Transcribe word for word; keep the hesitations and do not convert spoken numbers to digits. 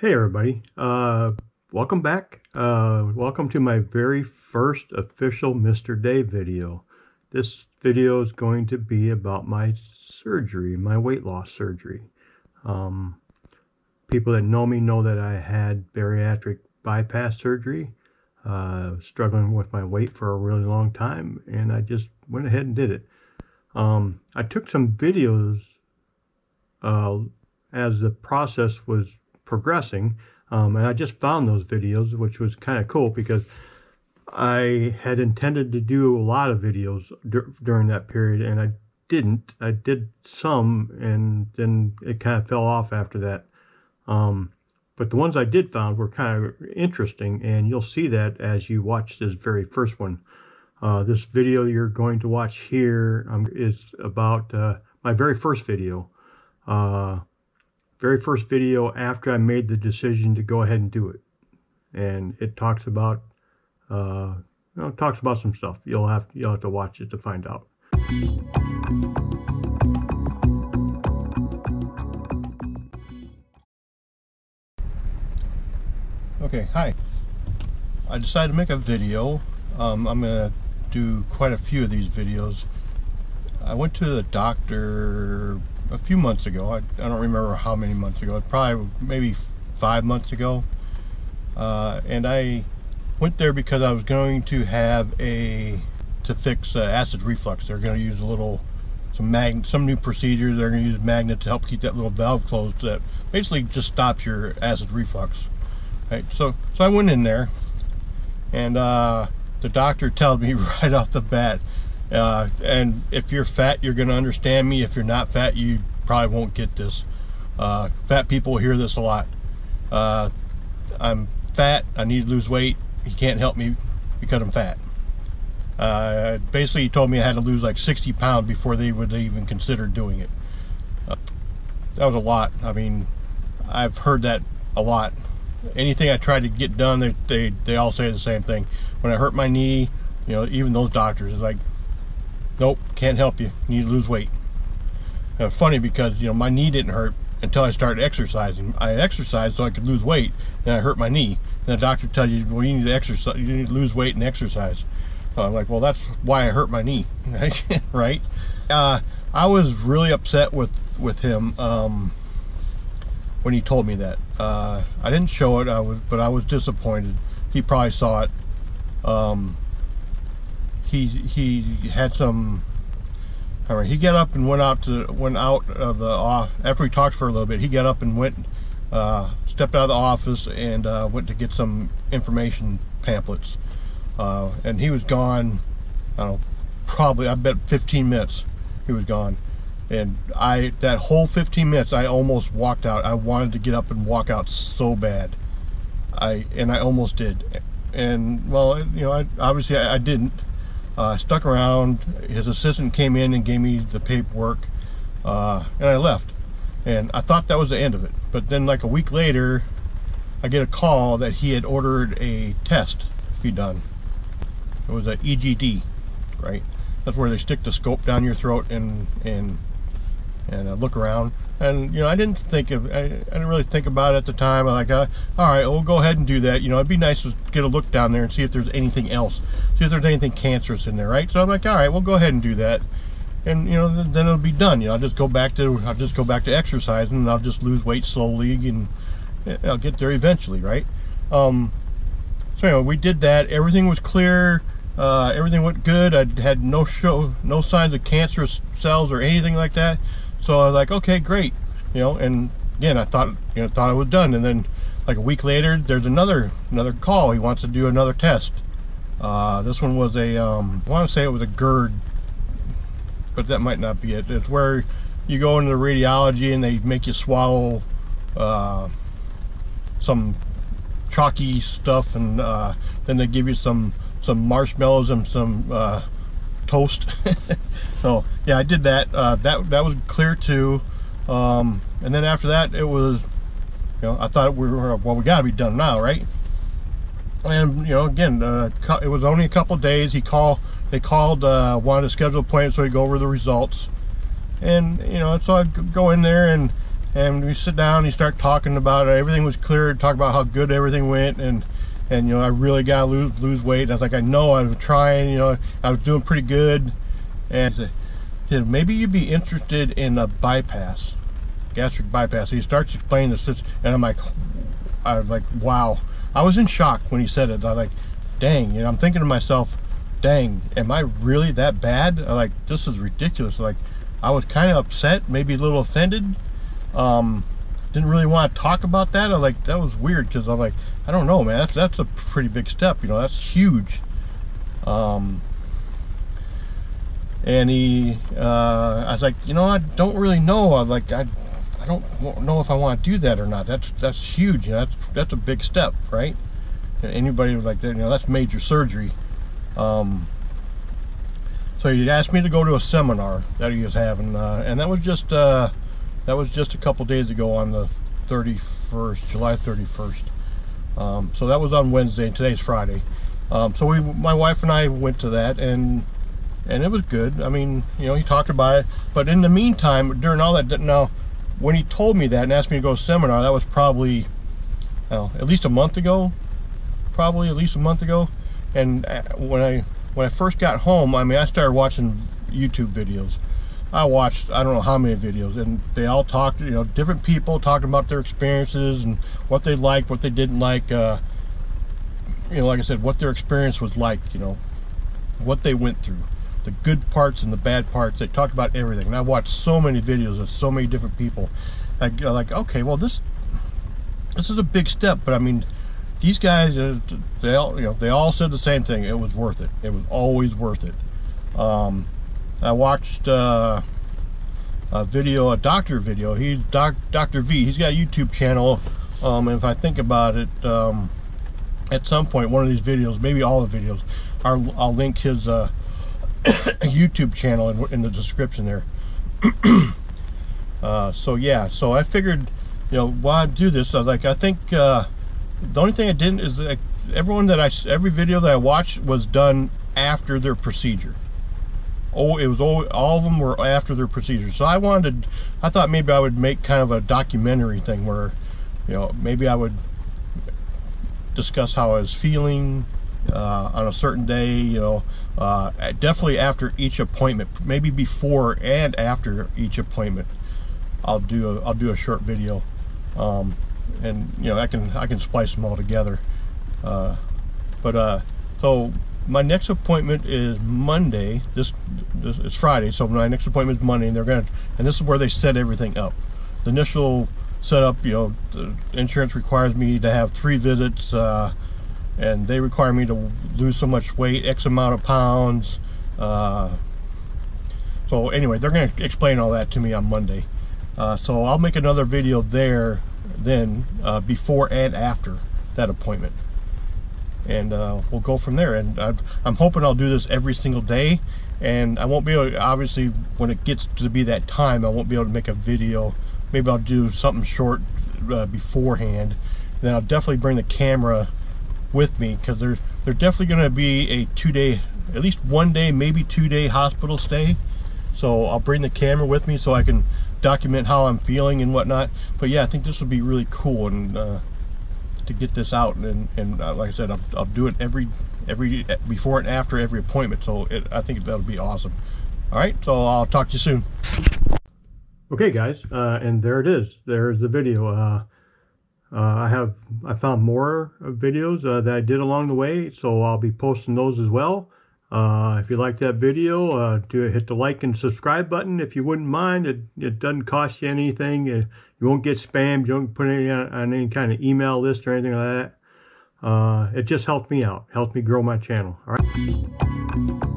Hey everybody, uh, welcome back. Uh, welcome to my very first official Mister Dave video. This video is going to be about my surgery, my weight loss surgery. Um, people that know me know that I had bariatric bypass surgery, uh, struggling with my weight for a really long time, and I just went ahead and did it. Um, I took some videos uh, as the process was progressing, um, and I just found those videos, which was kind of cool because I had intended to do a lot of videos dur during that period, and I didn't. I did some, and then it kind of fell off after that. Um, but the ones I did find were kind of interesting, and you'll see that as you watch this very first one. Uh, this video you're going to watch here um, is about uh, my very first video. Uh, very first video after I made the decision to go ahead and do it. And it talks about, uh, you know, it talks about some stuff. You'll have, you'll have to watch it to find out. Okay, hi. I decided to make a video. Um, I'm gonna do quite a few of these videos. I went to the doctor a few months ago. I, I don't remember how many months ago, probably maybe five months ago. Uh, and I went there because I was going to have a, to fix uh, acid reflux. They're gonna use a little, some mag, some new procedure. They're gonna use magnet to help keep that little valve closed that basically just stops your acid reflux, right? So, so I went in there, and uh, the doctor told me right off the bat, Uh, and if you're fat, you're going to understand me. If you're not fat, you probably won't get this. Uh, fat people hear this a lot. Uh, I'm fat. I need to lose weight. He can't help me because I'm fat. Uh, basically, he told me I had to lose like sixty pounds before they would even consider doing it. Uh, that was a lot. I mean, I've heard that a lot. Anything I try to get done, they, they, they all say the same thing. When I hurt my knee, you know, even those doctors, it's like, nope, can't help you. You need to lose weight. Now, funny because, you know, my knee didn't hurt until I started exercising. I exercised so I could lose weight, then I hurt my knee. And the doctor tells you, well, you need to exercise. You need to lose weight and exercise. So I'm like, well, that's why I hurt my knee, right? Uh, I was really upset with with him um, when he told me that. Uh, I didn't show it, I was, but I was disappointed. He probably saw it. Um, He he had some. All right, he got up and went out to went out of the off after we talked for a little bit. He got up and went, uh, stepped out of the office and uh, went to get some information pamphlets. Uh, and he was gone. I don't know, probably I bet fifteen minutes. He was gone, and I that whole fifteen minutes I almost walked out. I wanted to get up and walk out so bad. I and I almost did, and well, you know, I, obviously I, I didn't. I uh, stuck around. His assistant came in and gave me the paperwork, uh, and I left. And I thought that was the end of it. But then like a week later, I get a call that he had ordered a test to be done. It was an E G D, right? That's where they stick the scope down your throat and and and uh, look around. And you know, I didn't think of, I, I didn't really think about it at the time. I like, uh, all right, we'll go ahead and do that. You know, it'd be nice to get a look down there and see if there's anything else, see if there's anything cancerous in there, right? So I'm like, all right, we'll go ahead and do that, and you know, then, then it'll be done. You know, I'll just go back to, I'll just go back to exercising, and I'll just lose weight slowly, and I'll get there eventually, right? Um, so anyway, we did that. Everything was clear. Uh, everything went good. I had no show, no signs of cancerous cells or anything like that. So I was like, okay, great, you know. And again, I thought, you know, thought I was done. And then, like a week later, there's another another call. He wants to do another test. Uh, this one was a, um, I want to say it was a GERD, but that might not be it. It's where you go into the radiology and they make you swallow uh, some chalky stuff, and uh, then they give you some some marshmallows and some. Uh, toast. So yeah, I did that. Uh, that that was clear too. Um, and then after that, it was, you know, I thought we were, well, we gotta be done now, right? And you know, again, uh, it was only a couple days. He called, they called, uh, wanted to schedule an appointment so we go over the results. And you know, so I go in there and and we sit down and you start talking about it. Everything was clear, talk about how good everything went, and and you know, I really gotta lose lose weight. And I was like, I know, I was trying, you know, I was doing pretty good. And he said, maybe you'd be interested in a bypass, gastric bypass. So he starts explaining this, and I'm like, I was like, wow. I was in shock when he said it. I was like, dang, you know, I'm thinking to myself, dang, am I really that bad? I'm like, this is ridiculous. I'm like, I was kind of upset, maybe a little offended. Um, didn't really want to talk about that. I was like, that was weird, because I'm like, I don't know, man. That's that's a pretty big step, you know. That's huge. Um, and he, uh, I was like, you know, I don't really know. I was like, I, I don't know if I want to do that or not. That's that's huge. You know, that's that's a big step, right? Anybody like that, you know, that's major surgery. Um, so he asked me to go to a seminar that he was having, uh, and that was just uh, that was just a couple days ago on the thirty-first, July thirty-first. Um, so that was on Wednesday, and today's Friday. Um, so we, my wife and I went to that, and and it was good. I mean, you know, he talked about it, but in the meantime, during all that, now when he told me that and asked me to go to a seminar, that was probably well, at least a month ago, probably at least a month ago. And when I when I first got home, I mean, I started watching YouTube videos. I watched I don't know how many videos, and they all talked, you know, different people talking about their experiences and what they liked, what they didn't like. Uh, you know, like I said, what their experience was like. You know, what they went through, the good parts and the bad parts. They talked about everything, and I watched so many videos of so many different people. I like, okay, well this this is a big step, but I mean, these guys, they all, you know, they all said the same thing. It was worth it. It was always worth it. Um, I watched uh, a video, a doctor video. He's doc, Doctor V. He's got a YouTube channel. Um, and if I think about it, um, at some point, one of these videos, maybe all the videos, are, I'll link his uh, YouTube channel in, in the description there. uh, so yeah, so I figured, you know, why do this? I was like, I think. Uh, The only thing I didn't is that everyone that I every video that I watched was done after their procedure. Oh, it was all, all of them were after their procedure. So I wanted, I thought maybe I would make kind of a documentary thing where, you know, maybe I would discuss how I was feeling uh, on a certain day. You know, uh, definitely after each appointment, maybe before and after each appointment, I'll do a, I'll do a short video. Um, and you know, I can I can splice them all together, uh, but uh, so my next appointment is Monday. This, this it's Friday, so my next appointment is Monday, and they're gonna and this is where they set everything up. The initial setup, you know, the insurance requires me to have three visits, uh, and they require me to lose so much weight, X amount of pounds. Uh, so anyway, they're gonna explain all that to me on Monday. Uh, so I'll make another video there. Then uh, before and after that appointment, and uh, we'll go from there. And I've, I'm hoping I'll do this every single day, and I won't be able to, obviously when it gets to be that time, I won't be able to make a video. Maybe I'll do something short uh, beforehand, and then I'll definitely bring the camera with me, because there's they're definitely going to be a two-day, at least one day, maybe two-day hospital stay. So I'll bring the camera with me so I can document how I'm feeling and whatnot. But yeah, I think this would be really cool, and uh, to get this out, and, and uh, like I said, I'll, I'll do it every every before and after every appointment. So it, I think that would be awesome. All right, so I'll talk to you soon. Okay, guys, uh, and there it is. There's the video. Uh, uh, I have I found more videos uh, that I did along the way, so I'll be posting those as well. Uh, if you like that video, uh, do hit the like and subscribe button if you wouldn't mind. It, it doesn't cost you anything. You, you won't get spammed. You don't put any on, on any kind of email list or anything like that. Uh, it just helped me out. Helped me grow my channel. All right.